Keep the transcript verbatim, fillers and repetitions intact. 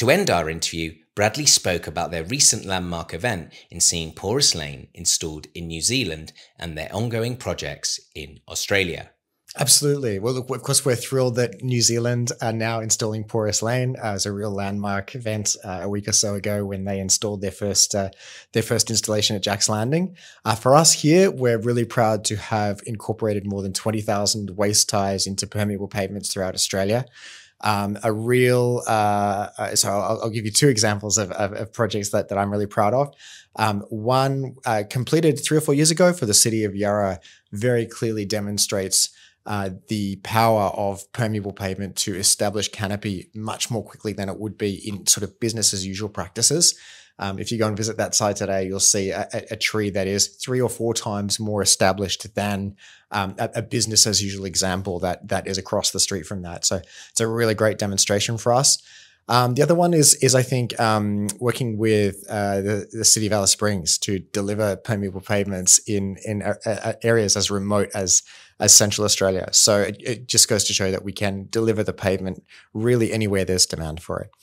To end our interview, Bradley spoke about their recent landmark event in seeing Porous Lane installed in New Zealand and their ongoing projects in Australia. Absolutely. Well, look, of course, we're thrilled that New Zealand are now installing Porous Lane as a real landmark event uh, a week or so ago when they installed their first uh, their first installation at Jackson Landing. Uh, for us here, we're really proud to have incorporated more than twenty thousand waste ties into permeable pavements throughout Australia. Um, a real, uh, so I'll, I'll give you two examples of, of, of projects that, that I'm really proud of. Um, one uh, completed three or four years ago for the City of Yarra very clearly demonstrates Uh, the power of permeable pavement to establish canopy much more quickly than it would be in sort of business as usual practices. Um, if you go and visit that site today, you'll see a, a tree that is three or four times more established than um, a, a business as usual example that that is across the street from that. So it's a really great demonstration for us. Um, the other one is, is I think, um, working with uh, the, the city of Alice Springs to deliver permeable pavements in in a, a areas as remote as as Central Australia. So it, it just goes to show that we can deliver the pavement really anywhere there's demand for it.